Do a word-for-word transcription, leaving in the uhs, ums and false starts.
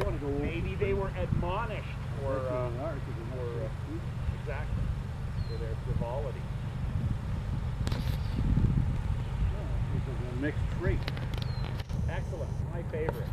they want to go. Maybe they were admonished or, uh, or uh, exactly for their frivolity. This is a mixed trait. Excellent. My favorite.